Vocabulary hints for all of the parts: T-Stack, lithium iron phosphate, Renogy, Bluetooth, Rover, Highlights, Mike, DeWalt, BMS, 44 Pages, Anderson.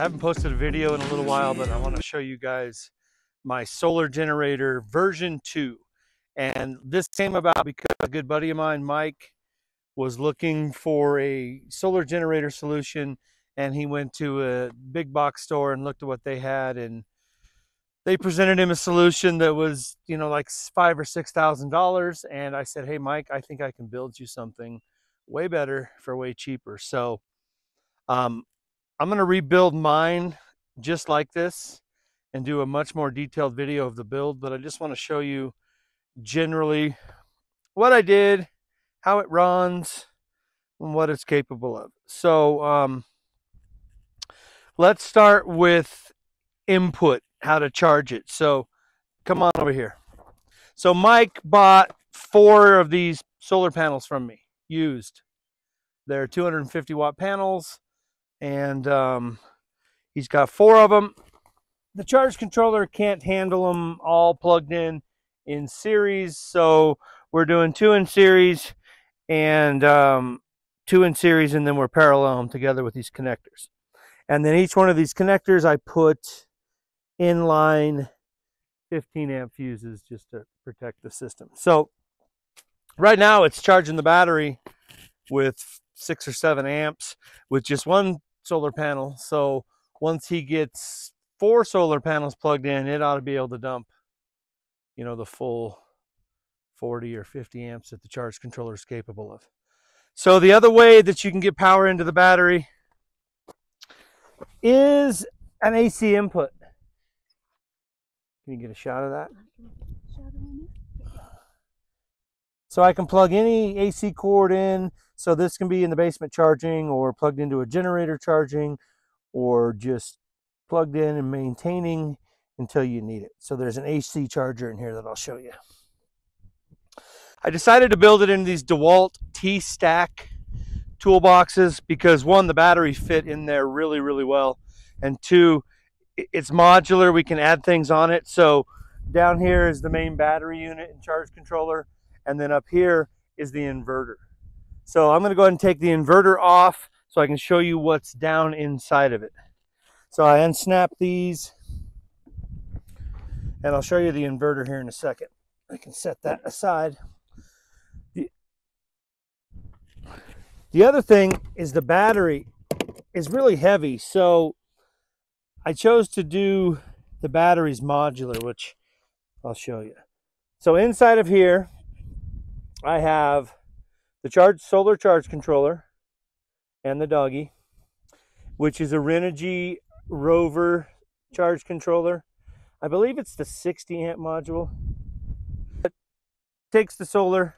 I haven't posted a video in a little while, but I want to show you guys my solar generator version 2. And this came about because a good buddy of mine, Mike, was looking for a solar generator solution, and he went to a big box store and looked at what they had, and they presented him a solution that was, you know, like $5,000 or $6,000. And I said, hey, Mike, I think I can build you something way better for way cheaper. So I'm going to rebuild mine just like this and do a much more detailed video of the build, but I just want to show you generally what I did, how it runs, and what it's capable of. So let's start with input, how to charge it. So come on over here. So Mike bought 4 of these solar panels from me, used. They're 250-watt panels, and he's got 4 of them. The charge controller can't handle them all plugged in series, so we're doing 2 in series and 2 in series, and then we're parallel them together with these connectors. And then each one of these connectors I put inline 15-amp fuses just to protect the system. So right now it's charging the battery with 6 or 7 amps with just 1 solar panel. So once he gets 4 solar panels plugged in, it ought to be able to dump, you know, the full 40 or 50 amps that the charge controller is capable of. So the other way that you can get power into the battery is an AC input. Can you get a shot of that? So I can plug any AC cord in. So this can be in the basement charging, or plugged into a generator charging, or just plugged in and maintaining until you need it. So there's an AC charger in here that I'll show you. I decided to build it in these DeWalt T-Stack toolboxes because, 1, the battery fit in there really, really well, and 2, it's modular. We can add things on it. So down here is the main battery unit and charge controller, and then up here is the inverter. So I'm going to go ahead and take the inverter off so I can show you what's down inside of it. So I unsnap these, and I'll show you the inverter here in a second. I can set that aside. The other thing is the battery is really heavy, so I chose to do the batteries modular, which I'll show you. So inside of here, I have the solar charge controller and the doggy, which is a Renogy Rover charge controller. I believe it's the 60-amp module. It takes the solar,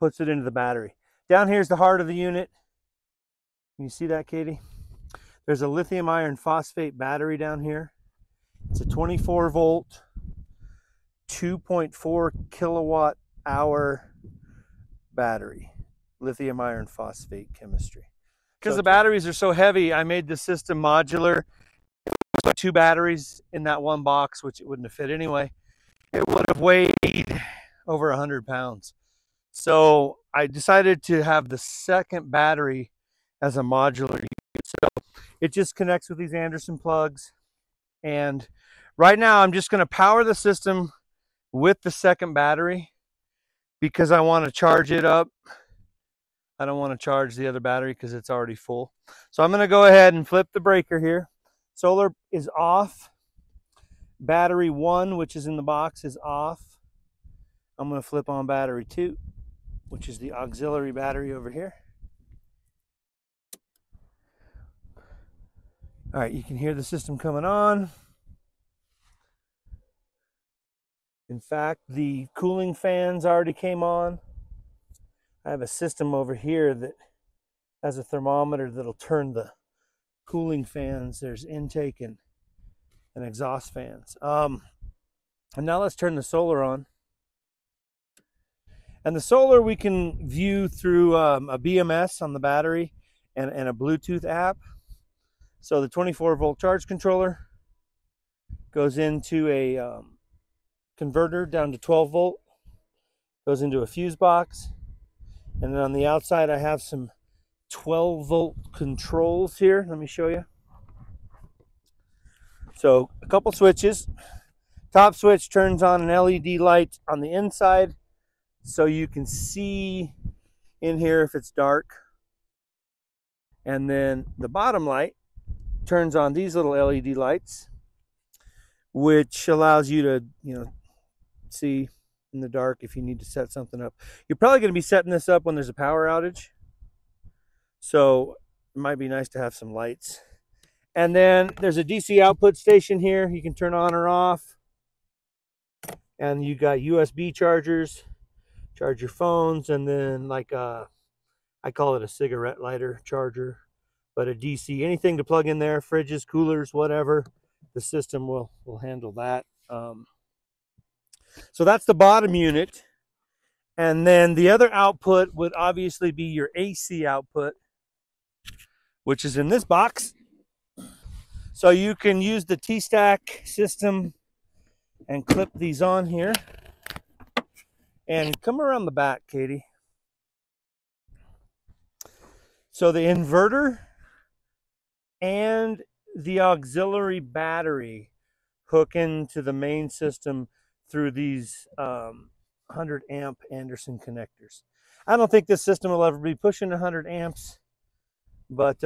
puts it into the battery. Down here is the heart of the unit. Can you see that, Katie? There's a lithium iron phosphate battery down here. It's a 24-volt, 2.4-kilowatt-hour battery, lithium iron phosphate chemistry. Because the batteries are so heavy, I made the system modular. So 2 batteries in that 1 box, which it wouldn't have fit anyway. It would have weighed over 100 pounds. So I decided to have the 2nd battery as a modular unit. So it just connects with these Anderson plugs. And right now I'm just going to power the system with the 2nd battery because I want to charge it up. I don't want to charge the other battery because it's already full. So I'm going to go ahead and flip the breaker here. Solar is off. Battery 1, which is in the box, is off. I'm going to flip on battery 2, which is the auxiliary battery over here. All right, you can hear the system coming on. In fact, the cooling fans already came on. I have a system over here that has a thermometer that'll turn the cooling fans. There's intake and exhaust fans. And now let's turn the solar on. And the solar we can view through a BMS on the battery and a Bluetooth app. So the 24-volt charge controller goes into a converter down to 12-volt, goes into a fuse box, and then on the outside I have some 12-volt controls here. Let me show you. So a couple switches. Top switch turns on an LED light on the inside so you can see in here if it's dark. And then the bottom light turns on these little LED lights, which allows you to, you know, see in the dark if you need to set something up. You're probably going to be setting this up when there's a power outage, so it might be nice to have some lights. And then there's a DC output station here. You can turn on or off. And you got USB chargers, charge your phones, and then like a, I call it a cigarette lighter charger, but a DC, anything to plug in there, fridges, coolers, whatever, the system will handle that. So that's the bottom unit. And then the other output would obviously be your AC output, which is in this box. So you can use the T-Stack system and clip these on here. And come around the back, Katie. So the inverter and the auxiliary battery hook into the main system through these 100 amp Anderson connectors. I don't think this system will ever be pushing 100 amps, but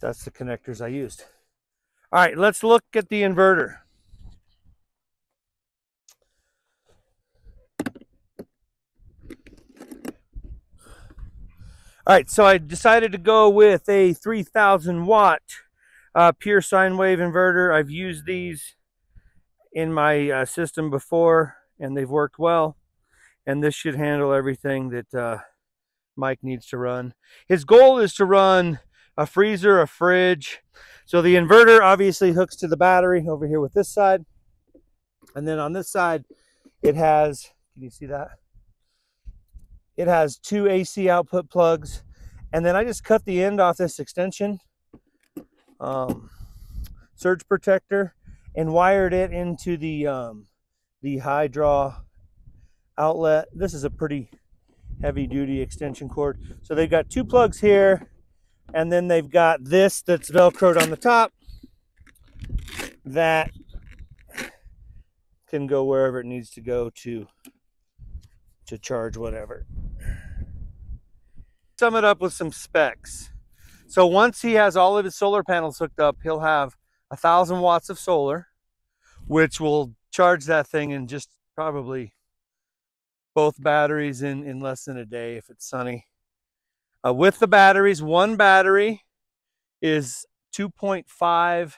that's the connectors I used. All right, let's look at the inverter. All right, so I decided to go with a 3,000 watt pure sine wave inverter. I've used these in my system before, and they've worked well, and this should handle everything that Mike needs to run. His goal is to run a freezer, a fridge. So the inverter obviously hooks to the battery over here with this side, and then on this side it has, can you see that, it has two AC output plugs. And then I just cut the end off this extension surge protector and wired it into the high draw outlet. This is a pretty heavy duty extension cord. So they've got two plugs here, and then they've got this that's velcroed on the top that can go wherever it needs to go to charge whatever. Sum it up with some specs. So once he has all of his solar panels hooked up, he'll have 1,000 watts of solar, which will charge that thing in just probably both batteries in less than a day if it's sunny. With the batteries, one battery is 2.5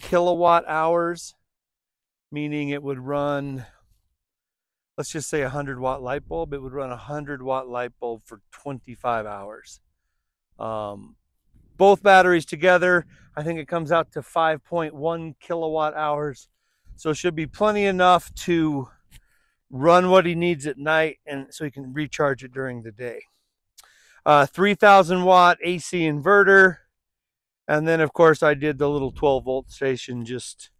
kilowatt hours, meaning it would run, let's just say 100 watt light bulb. It would run 100 watt light bulb for 25 hours. Both batteries together, I think it comes out to 5.1 kilowatt hours. So it should be plenty enough to run what he needs at night, and so he can recharge it during the day. 3,000 watt AC inverter. And then of course I did the little 12 volt station. It's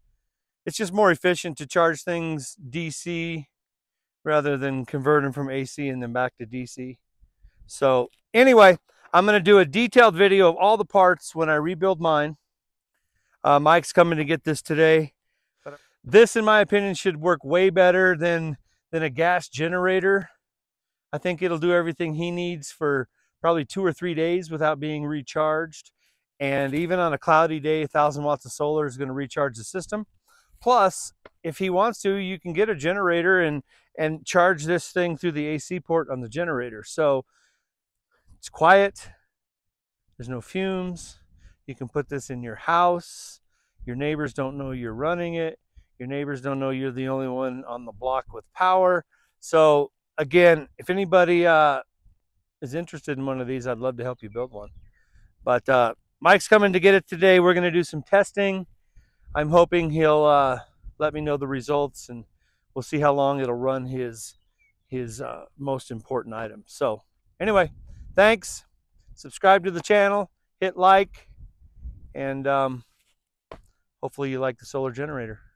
just more efficient to charge things DC rather than converting from AC and then back to DC. So anyway, I'm going to do a detailed video of all the parts when I rebuild mine. Mike's coming to get this today. This, in my opinion, should work way better than a gas generator. I think it'll do everything he needs for probably 2 or 3 days without being recharged. And even on a cloudy day, 1,000 watts of solar is going to recharge the system. Plus, if he wants to, you can get a generator and charge this thing through the AC port on the generator. So it's quiet, there's no fumes. You can put this in your house. Your neighbors don't know you're running it. Your neighbors don't know you're the only one on the block with power. So again, if anybody is interested in one of these, I'd love to help you build one. But Mike's coming to get it today. We're gonna do some testing. I'm hoping he'll let me know the results, and we'll see how long it'll run his most important item. So anyway, thanks. Subscribe to the channel, hit like, and hopefully you like the solar generator.